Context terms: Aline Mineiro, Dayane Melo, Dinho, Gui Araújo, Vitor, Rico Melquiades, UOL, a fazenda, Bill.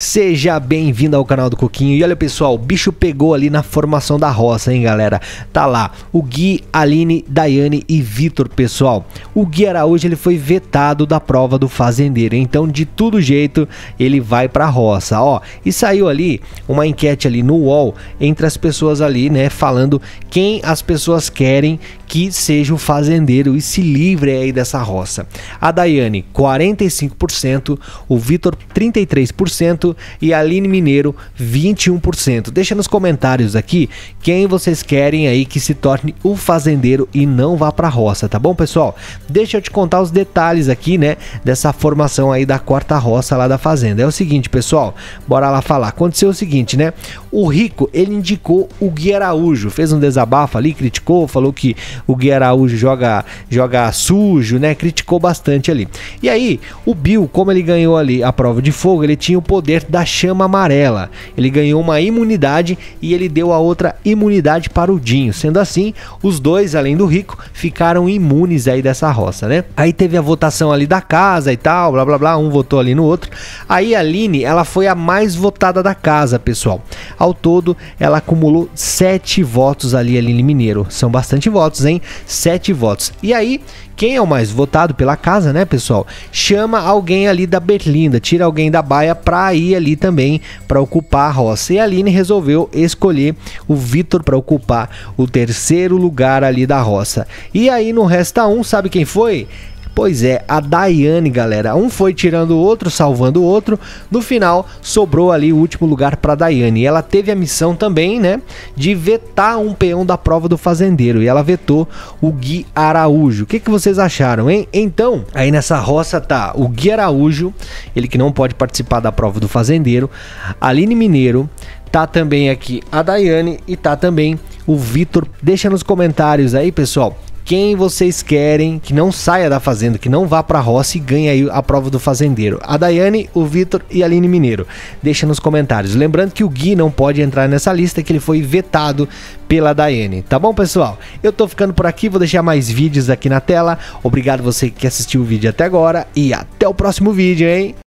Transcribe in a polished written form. Seja bem-vindo ao canal do Coquinho. E olha, pessoal, o bicho pegou ali na formação da roça, hein, galera? Tá lá o Gui, Aline, Dayane e Vitor, pessoal. O Gui Araújo, ele foi vetado da prova do fazendeiro, então de todo jeito ele vai pra roça, ó. E saiu ali uma enquete ali no UOL entre as pessoas ali, né, falando quem as pessoas querem que seja o fazendeiro e se livre aí dessa roça. A Dayane, 45%, o Vitor, 33%, e a Aline Mineiro 21%. Deixa nos comentários aqui quem vocês querem aí que se torne o fazendeiro e não vá pra roça, tá bom, pessoal? Deixa eu te contar os detalhes aqui, né, dessa formação aí da quarta roça lá da fazenda. É o seguinte, pessoal, bora lá falar. Aconteceu o seguinte, né, o Rico, ele indicou o Gui Araújo, fez um desabafo ali, criticou, falou que o Gui Araújo joga sujo, né, criticou bastante ali. E aí, o Bill, como ele ganhou ali a prova de fogo, ele tinha o poder da chama amarela, ele ganhou uma imunidade e ele deu a outra imunidade para o Dinho, sendo assim os dois, além do Rico, ficaram imunes aí dessa roça, né? Aí teve a votação ali da casa e tal, blá blá blá, um votou ali no outro. Aí a Aline, ela foi a mais votada da casa, pessoal. Ao todo ela acumulou 7 votos ali, Aline Mineiro, são bastante votos, hein? 7 votos. E aí, quem é o mais votado pela casa, né, pessoal? Chama alguém ali da berlinda, tira alguém da baia pra ir ali também para ocupar a roça. E a Aline resolveu escolher o Vitor para ocupar o terceiro lugar ali da roça. E aí no resta um, sabe quem foi? Pois é, a Dayane, galera. Um foi tirando o outro, salvando o outro. No final, sobrou ali o último lugar para Dayane. E ela teve a missão também, né, de vetar um peão da prova do fazendeiro. E ela vetou o Gui Araújo. O que que vocês acharam, hein? Então, aí nessa roça tá o Gui Araújo, ele que não pode participar da prova do fazendeiro. Aline Mineiro. Tá também aqui a Dayane e tá também o Vitor. Deixa nos comentários aí, pessoal, quem vocês querem que não saia da fazenda, que não vá pra roça e ganhe aí a prova do fazendeiro. A Dayane, o Vitor e a Aline Mineiro. Deixa nos comentários. Lembrando que o Gui não pode entrar nessa lista, que ele foi vetado pela Dayane. Tá bom, pessoal? Eu tô ficando por aqui, vou deixar mais vídeos aqui na tela. Obrigado você que assistiu o vídeo até agora e até o próximo vídeo, hein?